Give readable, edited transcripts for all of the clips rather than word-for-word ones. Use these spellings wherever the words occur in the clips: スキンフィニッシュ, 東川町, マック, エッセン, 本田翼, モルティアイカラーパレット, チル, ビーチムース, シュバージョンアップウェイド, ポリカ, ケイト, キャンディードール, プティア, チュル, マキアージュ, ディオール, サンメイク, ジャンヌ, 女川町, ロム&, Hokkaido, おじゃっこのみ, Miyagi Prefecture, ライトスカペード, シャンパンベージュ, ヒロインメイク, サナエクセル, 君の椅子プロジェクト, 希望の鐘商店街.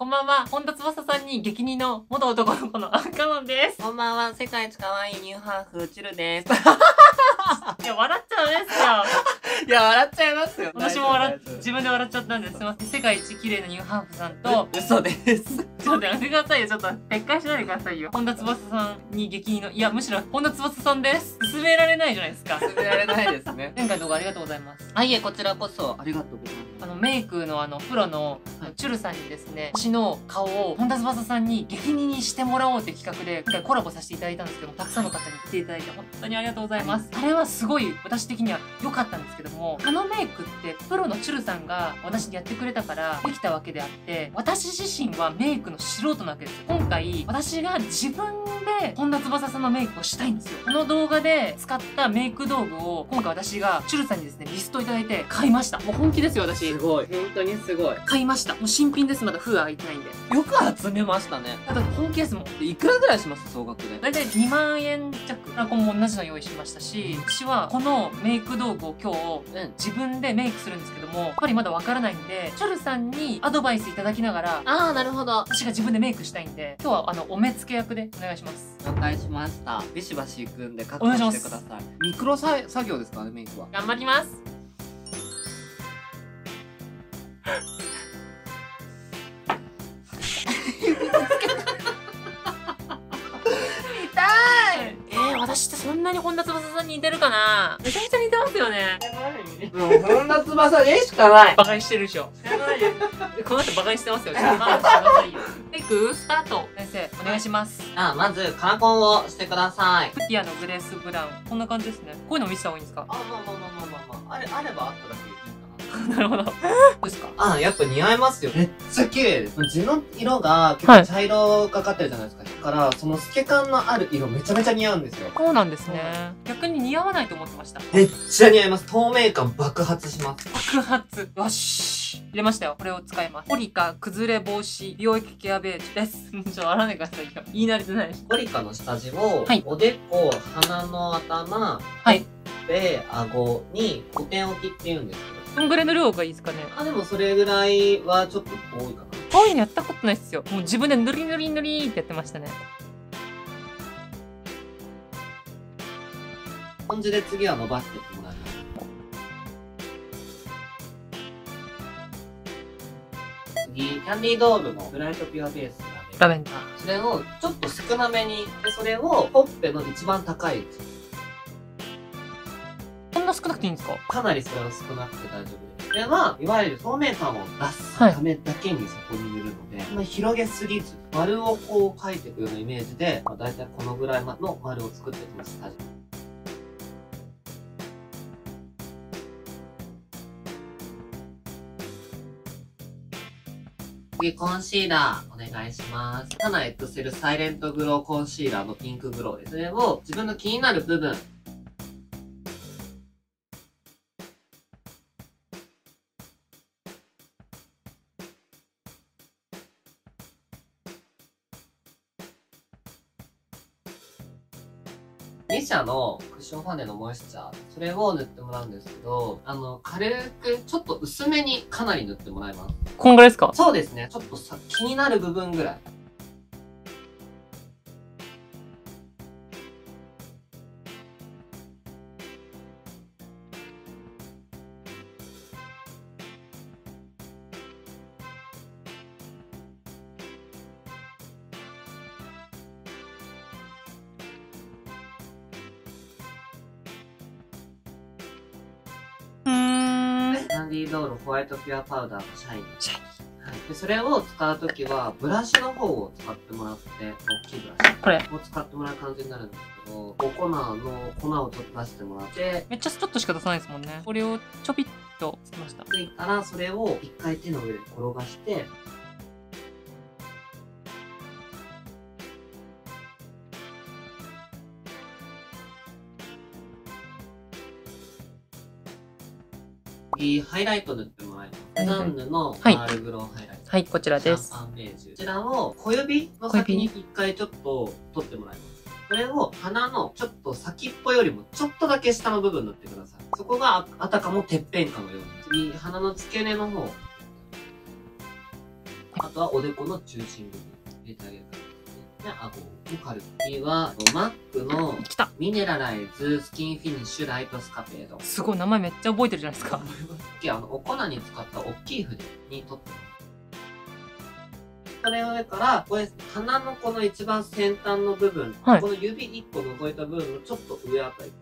こんばんは、本田翼さんに激似の元男の子のアンカノンです。こんばんは、世界一可愛いニューハーフ、チルです。いや、笑っちゃうんですよ。いや、笑っちゃいますよ。私も自分で笑っちゃったんです。すいません。世界一綺麗なニューハーフさんと、嘘です。ちょっとやめてくださいよ。ちょっと、撤回しないでくださいよ。本田翼さんに激似の、いや、むしろ、本田翼さんです。勧められないじゃないですか。勧められないですね。前回の動画ありがとうございます。あ、いえ、こちらこそ、ありがとうございます。メイクのプロの、チュルさんにですね、の顔を本田翼さんに激似にしてもらおうという企画で一回コラボさせていただいたんですけども、たくさんの方に来ていただいて本当にありがとうございます。あれはすごい私的には良かったんですけども、あのメイクってプロのチュルさんが私にやってくれたからできたわけであって、私自身はメイクの素人なわけですよ。今回私が自分で本田翼さんのメイクをしたいんですよ。この動画で使ったメイク道具を今回私がチュルさんにですねリストいただいて買いました。もう本気ですよ私。すごい。本当にすごい。買いました。もう新品です。まだ封開いてないんで。よく集めましたね。だって本気ですもん。いくらぐらいします総額で。だいたい2万円弱。ラコンも同じの用意しましたし、私はこのメイク道具を今日、自分でメイクするんですけども、やっぱりまだわからないんで、チュルさんにアドバイスいただきながら、なるほど。私が自分でメイクしたいんで、今日はお目付け役でお願いします。了解しました。ビシバシいくんで確認してください。ミクロ作業ですからね、メイクは。頑張ります。私ってそんなに本田翼さんに似てるかな。めちゃめちゃ似てますよね。もう本田翼でしかない。バカにしてるでしょ。この人バカにしてますよ。メイクスタート。先生お願いします。まずカンコンをしてください。プティアのグレースブラウン。こんな感じですね。こういうの見せた方がいいんですか。まああればあっただけ。なるほど。どうですか？やっぱ似合いますよ。めっちゃ綺麗です。地の色が結構茶色がかってるじゃないですか。だから、その透け感のある色めちゃめちゃ似合うんですよ。そうなんですね。逆に似合わないと思ってました。めっちゃ似合います。透明感爆発します。爆発。よし。入れましたよ。これを使います。ポリカ崩れ防止美容液ケアベージュです。ちょっと洗わないでくださいよ。言い慣れてないし。ポリカの下地を、おでこ、鼻の頭、で、顎に古典置きって言うんですけど、どんぐらいの量がいいですかね。でもそれぐらいはちょっと多いかな。こういうのやったことないっすよ。もう自分でぬりぬりぬりってやってましたね。スポンジで次は伸ばしていってもらいます。次、キャンディードールのブライトピュアベースラベンダー。それをちょっと少なめに。で、それをほっぺの一番高い位置。少なくていいんですか？かなりそれは少なくて大丈夫です。これは、いわゆる透明感を出すためだけにそこに塗るので、広げすぎず、丸をこう描いていくようなイメージで、だいたいこのぐらいの丸を作っていきます。次、コンシーラー、お願いします。サナエクセルサイレントグローコンシーラーのピンクグローです。それを、自分の気になる部分、2社のクッションファンデのモイスチャー、それを塗ってもらうんですけど、軽く、ちょっと薄めにかなり塗ってもらいます。こんぐらいですか？そうですね。ちょっと気になる部分ぐらい。キャンディードールホワイトピュアパウダーのシャイニー。で、それを使うときは、ブラシの方を使ってもらって、大きいブラシ。これ。を使ってもらう感じになるんですけど、粉をちょっと出してもらって。めっちゃちょっとしか出さないですもんね。これをちょびっとつけました。ついたら、それを一回手の上で転がして、ハイライト塗ってもらいます。ジャンヌのパールグローハイライト。はい、こちらです。シャンパンベージュ。こちらを小指の先に一回ちょっと取ってもらいます。これを鼻のちょっと先っぽよりもちょっとだけ下の部分塗ってください。そこがあたかもてっぺんかのように。次、鼻の付け根の方。とはおでこの中心部に入れてあげる感じですね。で、顎を軽く。次は、マックのミネラライズ、スキンフィニッシュ、ライトスカペード。すごい、名前めっちゃ覚えてるじゃないですか。次は、お粉に使った大きい筆に取ってます。それを上から、これ、鼻のこの一番先端の部分、はい、この指一個覗いた部分のちょっと上あたり。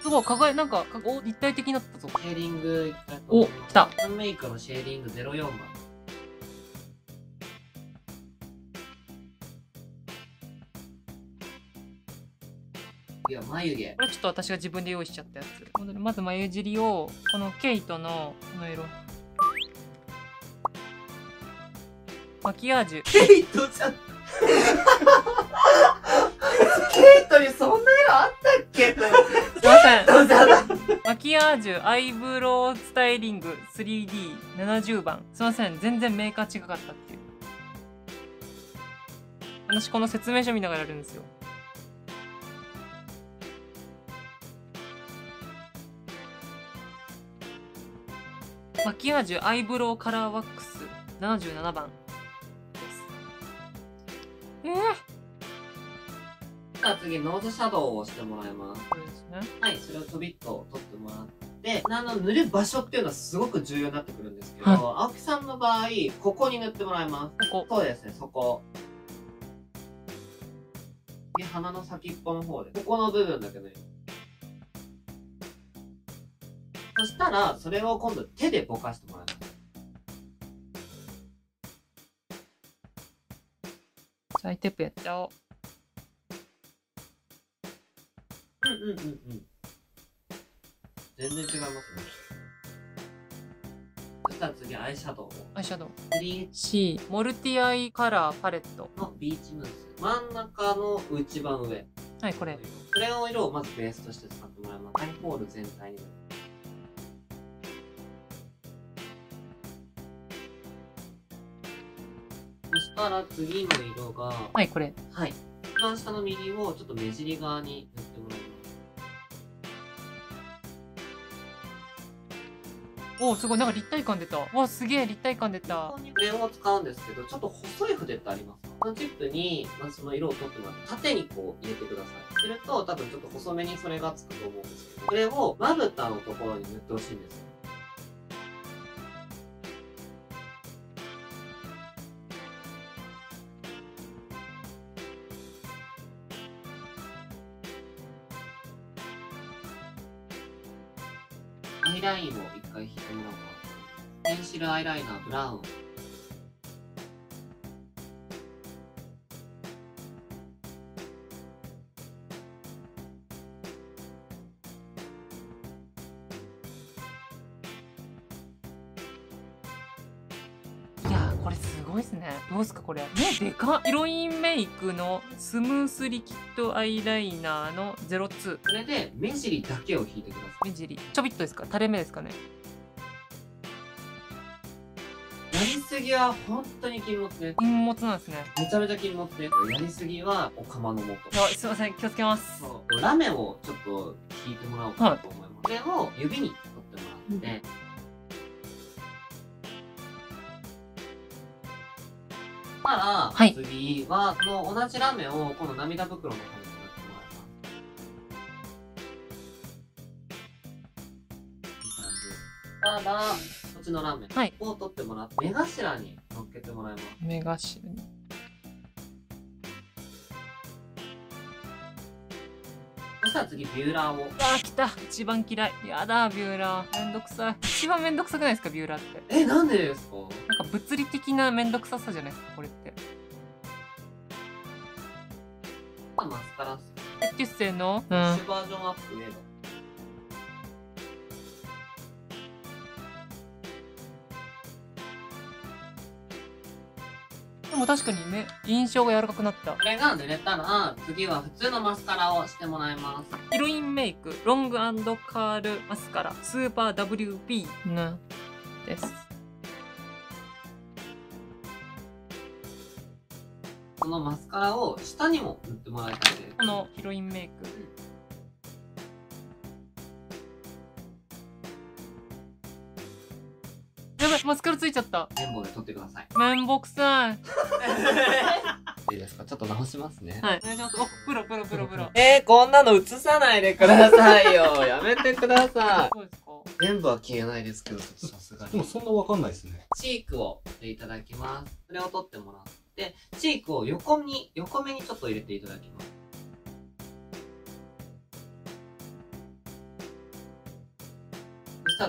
すごい、輝い、なんか、立体的になったぞ。シェーディングいきたいと思います。お、来た。サンメイクのシェーディング04番。いや、眉毛。これちょっと私が自分で用意しちゃったやつ。まず眉尻を、このケイトの、この色。マキアージュ。ケイトじゃん。ケイトにそんな色あったっけ？マキアージュアイブロウスタイリング 3D70 番。すいません、全然メーカー違かったっていう。私この説明書見ながらやるんですよ。マキアージュアイブロウカラーワックス77番です。次、ノーズシャドウをしてもらいます。これですね。はい、それをちょびっと取ってもらって、塗る場所っていうのはすごく重要になってくるんですけど、青木さんの場合、ここに塗ってもらいます。ここ。そうですね、そこ。で、鼻の先っぽの方で、ここの部分だけ塗る。そしたら、それを今度手でぼかしてもらいます。じゃあ、アイテープやっちゃおう。全然違いますね。そしたら次、アイシャドウ。アイシャドウ。3C、モルティアイカラーパレット。のビーチムース。真ん中の一番上。はい、これ。これの色をまずベースとして使ってもらいます。アイホール全体に。そしたら次の色が。はい、これ。はい。一番下の右をちょっと目尻側に塗ってもらいます。お、すごい、なんか立体感出た。わ、すげえ立体感出た。筆を使うんですけど、ちょっと細い筆ってありますか？このチップに、その色を取ってもらって、縦にこう入れてください。すると、多分ちょっと細めにそれがつくと思うんですけど、これをまぶたのところに塗ってほしいんですよ。アイラインを一回引いてもらおうかな。ペンシルアイライナーブラウン。いやー、これすごいですね。どうですかこれ。でかっ。ヒロインメイクのスムースリキッドアイライナーの02。これで目尻だけを引いてください。目尻。ちょびっとですか？垂れ目ですかね？やりすぎは本当に禁物ね。禁物なんですね。めちゃめちゃ禁物ね。やりすぎはお釜の素。すいません、気をつけます。ラメをちょっと引いてもらおうかなと思います。これを指に取ってもらって。はい、次はこの同じラメをこの涙袋の方に塗ってもらいます。ただこっちのラメを取ってもらって目頭に乗っけてもらいます。目頭に。そしたら次ビューラーを。あ、来た。一番嫌い。やだ、ビューラー。めんどくさい。一番めんどくさくないですか、ビューラーって。え、なんでですか？なんか物理的なめんどくささじゃないですか、これって。マスカラス。エッセンの、シュバージョンアップウェイド。でも確かにね、印象が柔らかくなった。これが濡れたら、次は普通のマスカラをしてもらいます。ヒロインメイク、ロング&カールマスカラ、スーパー WP ね、です。このマスカラを下にも塗ってもらいたいです。このヒロインメイク。やばい、マスカラついちゃった。綿棒で取ってください。綿棒臭い。いいですか、ちょっと直しますね。はい。お願いします。お、プロプロプロプロ。こんなの映さないでくださいよ。やめてください。そうですか。全部は消えないですけど、さすがに。でもそんなわかんないですね。チークをいただきます。それを取ってもらって、チークを横目にちょっと入れていただきます。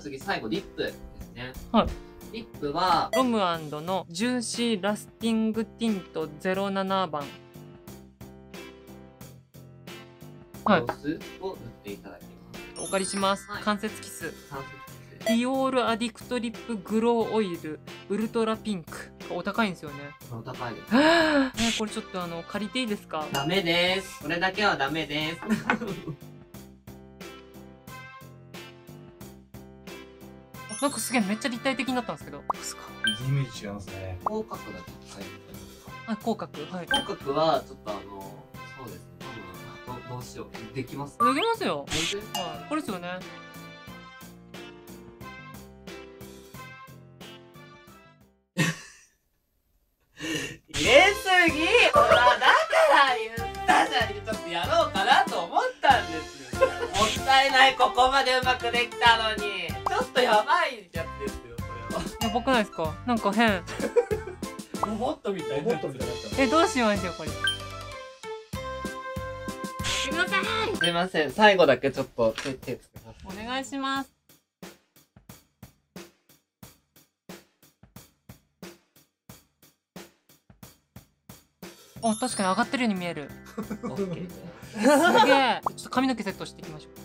次最後リップですね。はい。リップはロム&のジューシーラスティングティント07番。はい。ロスを塗っていただきます。お借りします。はい、関節キス。ディオールアディクトリップグローオイルウルトラピンク。お高いんですよね。お高いです。これちょっと借りていいですか？ダメです。これだけはダメです。なんかすげえめっちゃ立体的になったんですけど。どうですか？イメージ違いますね。口角だけ使いたいですか？口角、はい。口角はちょっとそうですね。どうしよう。できます？できますよ。はい。これですよね。入れすぎ。ほらだから言ったじゃん。ちょっとやろうかなと思ったんですよ。もったいない。ここまでうまくできたのに。ちょっとやばいやつですよ、これは。やばくないですか？なんか変。ロボットみたいな。どうしましょう、これ。すみません。すみません、最後だけちょっと手つけます。お願いします。あ、確かに上がってるように見える。オッケー。すげえ。ちょっと髪の毛セットしていきましょう。